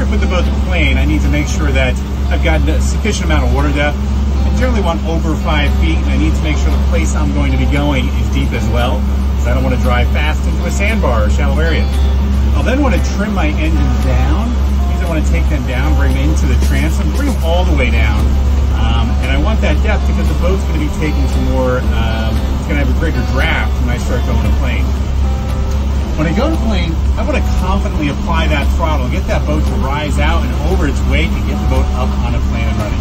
work with the boat plane, I need to make sure that I've got a sufficient amount of water depth. I generally want over 5 feet, and I need to make sure the place I'm going to be going is deep as well, because I don't want to drive fast into a sandbar or shallow area. I'll then want to trim my engines down. I want to take them down, bring them into the transom, bring them all the way down. And I want that depth because the boat's going to be taking some more, it's going to have a greater draft when I start going to plane. When I go to plane, I want to confidently apply that throttle, get that boat to rise out and over its weight and get the boat up on a plane and running.